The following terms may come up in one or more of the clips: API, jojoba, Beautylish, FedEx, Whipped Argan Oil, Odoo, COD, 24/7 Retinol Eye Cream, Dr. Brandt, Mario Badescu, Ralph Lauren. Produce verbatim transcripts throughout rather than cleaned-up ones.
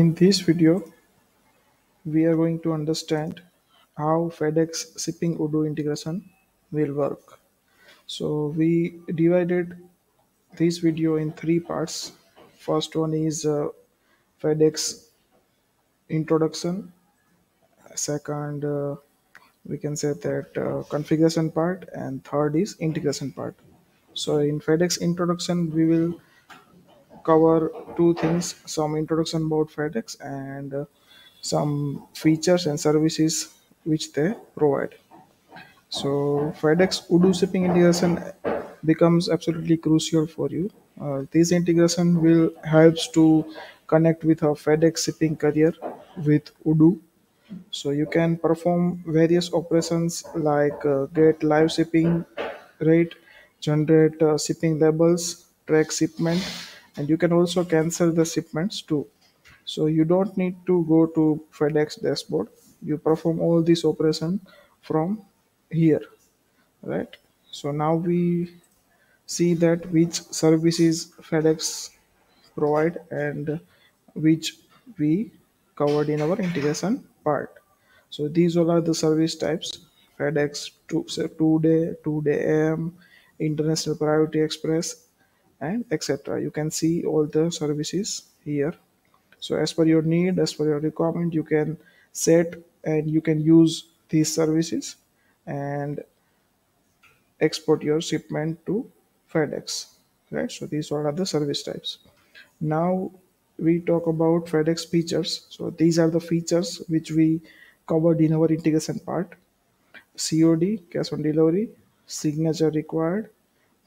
In this video, we are going to understand how FedEx shipping Odoo integration will work. So we divided this video in three parts. First one is uh, FedEx introduction. Second, uh, we can say that uh, configuration part, and third is integration part. So in FedEx introduction, we will cover two things: some introduction about FedEx and uh, some features and services which they provide. So FedEx Odoo shipping integration becomes absolutely crucial for you. Uh, this integration will helps to connect with our FedEx shipping carrier with Odoo. So you can perform various operations like uh, get live shipping rate, generate uh, shipping labels, track shipment, and you can also cancel the shipments too. So you don't need to go to FedEx dashboard. You perform all these operations from here, right? So now we see that which services FedEx provide and which we covered in our integration part. So these all are the service types: FedEx two-day, two-day A M, International Priority Express, and et cetera. You can see all the services here. So as per your need, as per your requirement, you can set and you can use these services and export your shipment to FedEx, right? So these all are the service types. Now we talk about FedEx features. So these are the features which we covered in our integration part: C O D, cash on delivery, signature required,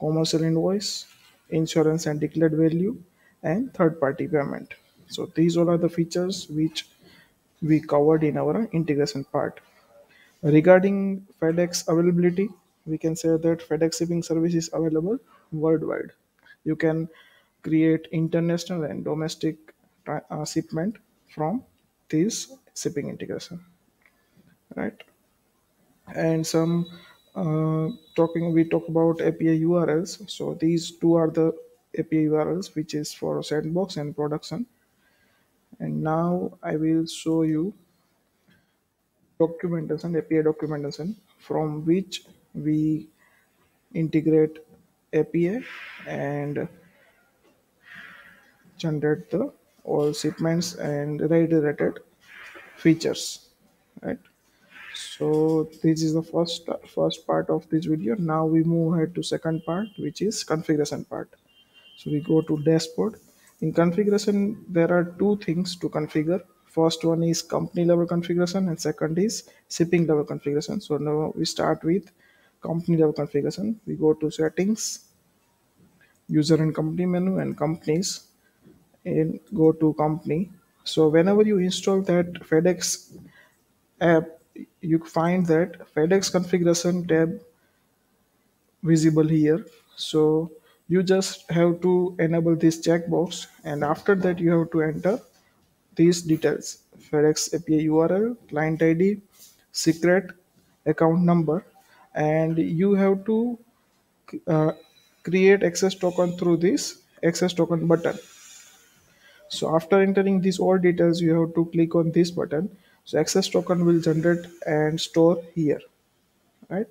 commercial invoice, insurance and declared value, and third-party payment. So these all are the features which we covered in our integration part. Regarding FedEx availability, we can say that FedEx shipping service is available worldwide. You can create international and domestic uh, shipment from this shipping integration, right? And some uh, talking we talk about A P I U R Ls. So these two are the A P I U R Ls, which is for sandbox and production. And now I will show you documentation, A P I documentation, from which we integrate A P I and generate the all shipments and rate related features, right? So this is the first first part of this video. Now we move ahead to second part, which is configuration part. So we go to dashboard. In configuration, there are two things to configure. First one is company level configuration and second is shipping level configuration. So now we start with company level configuration. We go to settings, user and company menu, and companies, and go to company. So whenever you install that FedEx app, you find that FedEx configuration tab visible here. So you just have to enable this checkbox, and after that you have to enter these details: FedEx A P I U R L, client I D, secret account number, and you have to uh, create access token through this access token button. So after entering these all details, you have to click on this button. So access token will generate and store here, right?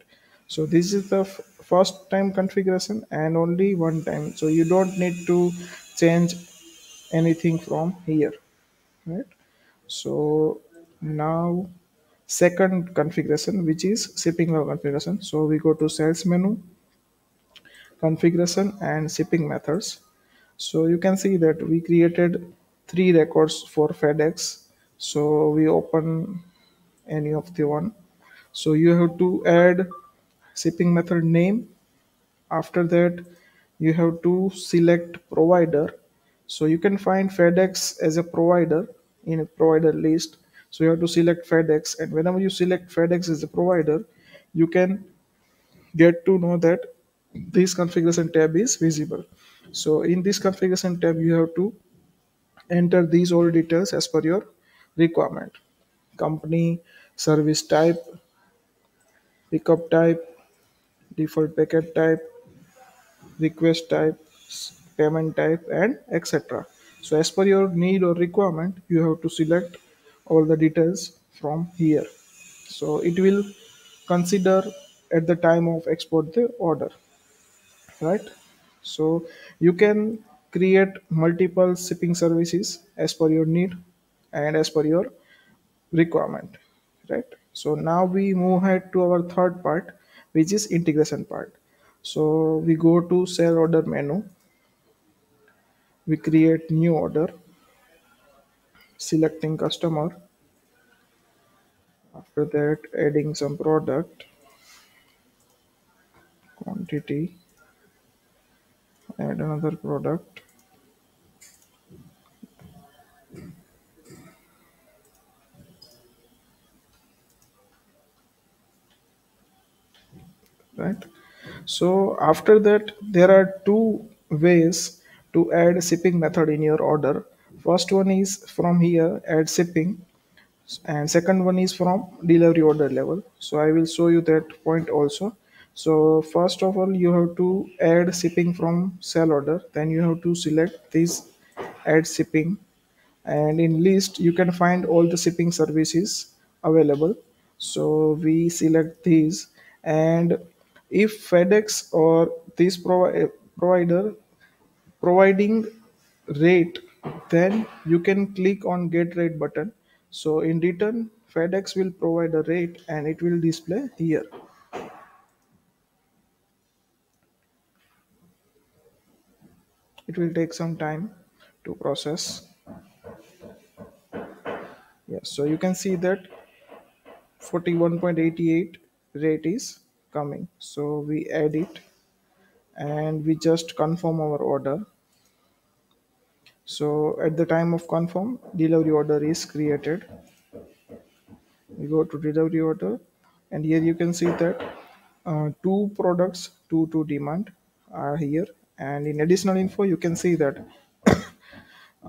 So this is the first time configuration and only one time. So you don't need to change anything from here, right? So now second configuration, which is shipping level configuration. So we go to sales menu, configuration, and shipping methods. So you can see that we created three records for FedEx. So we open any of the one. So you have to add shipping method name. After that, you have to select provider. So you can find FedEx as a provider in a provider list. So you have to select FedEx, and whenever you select FedEx as a provider, you can get to know that this configuration tab is visible. So in this configuration tab, you have to enter these all details as per your requirement: company, service type, pickup type, default packet type, request type, payment type, and et cetera. So as per your need or requirement, you have to select all the details from here. So it will consider at the time of export the order, right? So you can create multiple shipping services as per your need and as per your requirement, right? So now we move ahead to our third part, which is integration part. So we go to sell order menu, we create new order, selecting customer, after that adding some product, quantity, add another product, right? So after that, there are two ways to add shipping method in your order. First one is from here, add shipping, and second one is from delivery order level. So I will show you that point also. So first of all, you have to add shipping from sell order, then you have to select this add shipping, and in list you can find all the shipping services available. So we select these, and if FedEx or this provi provider providing rate, then you can click on get rate button. So in return, FedEx will provide a rate and it will display here. It will take some time to process. Yes, so you can see that forty-one point eight eight rate is coming. So we add it and we just confirm our order. So at the time of confirm, delivery order is created. We go to delivery order, and here you can see that uh, two products, two to demand are here. And in additional info, you can see that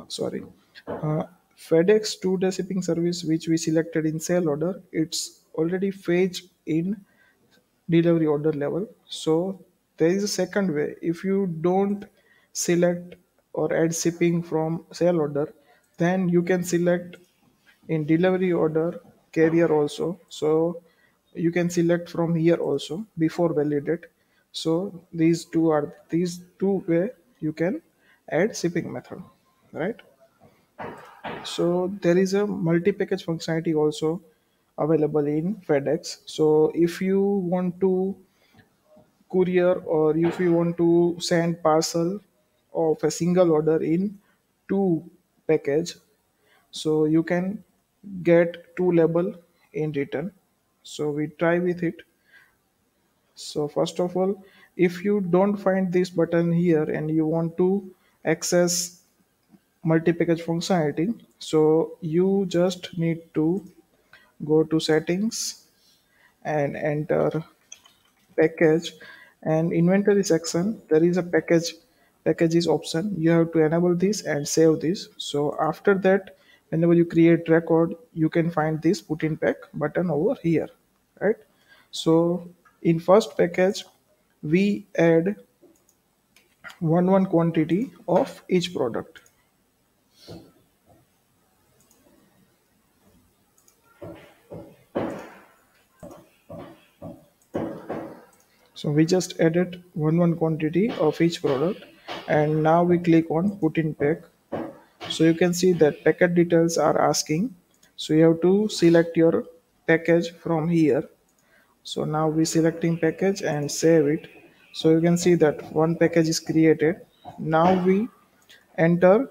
sorry uh, FedEx two-day shipping service, which we selected in sale order, it's already fetched in delivery order level. So there is a second way. If you don't select or add shipping from sale order, then you can select in delivery order carrier also. So you can select from here also before validate. So these two are these two way you can add shipping method, right? So there is a multi-package functionality also available in FedEx. So if you want to courier or if you want to send parcel of a single order in two package, so you can get two label in return. So we try with it. So first of all, if you don't find this button here and you want to access multi-package functionality, so you just need to go to settings and enter package, and inventory section there is a package packages option. You have to enable this and save this. So after that, whenever you create record, you can find this put in pack button over here, right? So in first package, we add one one quantity of each product. So we just added one one quantity of each product, and now we click on put in pack. So you can see that packet details are asking. So you have to select your package from here. So now we selecting package and save it. So you can see that one package is created. Now we enter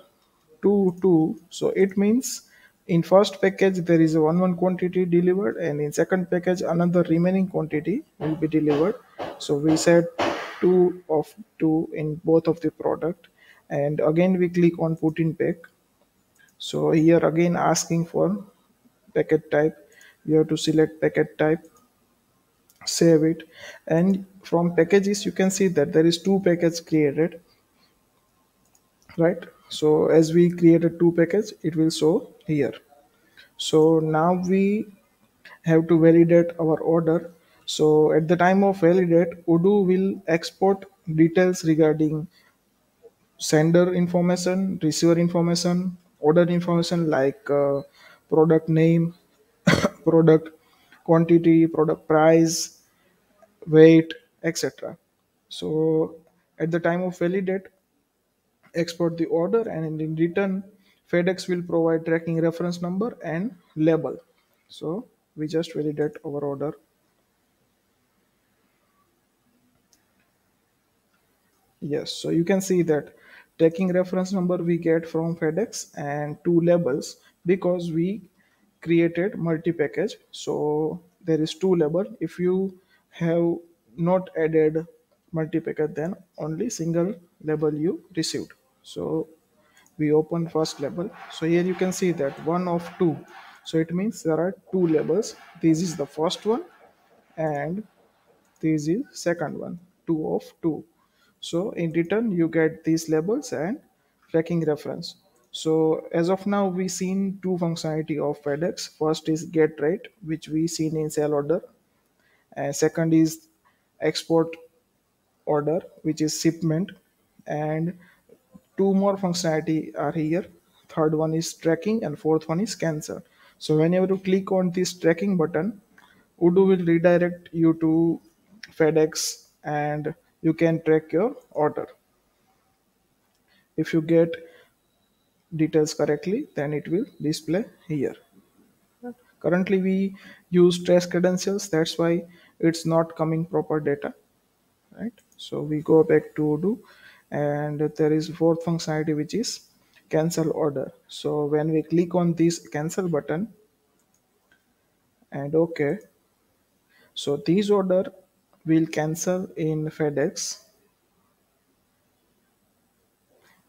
two, two. So it means in first package, there is a one, one quantity delivered, and in second package, another remaining quantity will be delivered. So we set two of two in both of the product. And again, we click on put in pack. So here again, asking for packet type. You have to select packet type, save it, and from packages you can see that there is two packages created, right? So as we created two packages, it will show here. So now we have to validate our order. So at the time of validate, Odoo will export details regarding sender information, receiver information, order information like uh, product name, product quantity, product price, weight, et cetera. So at the time of validate, export the order, and in return FedEx will provide tracking reference number and label. So we just validate our order. Yes, so you can see that tracking reference number we get from FedEx and two labels, because we created multi-package. So there is two label. If you have not added multi-package, then only single label you received. So we open first label. So here you can see that one of two. So it means there are two labels. This is the first one and this is second one, two of two. So in return you get these labels and tracking reference. So as of now we seen two functionality of FedEx. First is get rate, which we seen in sale order, and second is export order, which is shipment, and two more functionality are here. Third one is tracking and fourth one is cancel. So whenever you click on this tracking button, Odoo will redirect you to FedEx and you can track your order. If you get details correctly, then it will display here. Currently we use trace credentials, that's why it's not coming proper data, right? So we go back to Odoo, and there is fourth functionality, which is cancel order. So when we click on this cancel button and OK, so this order will cancel in FedEx,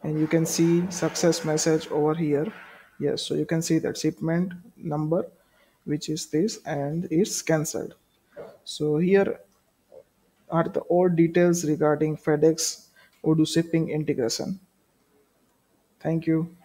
and you can see success message over here. Yes, so you can see that shipment number, which is this, and it's cancelled. So here are the all details regarding FedEx Odoo shipping integration. Thank you.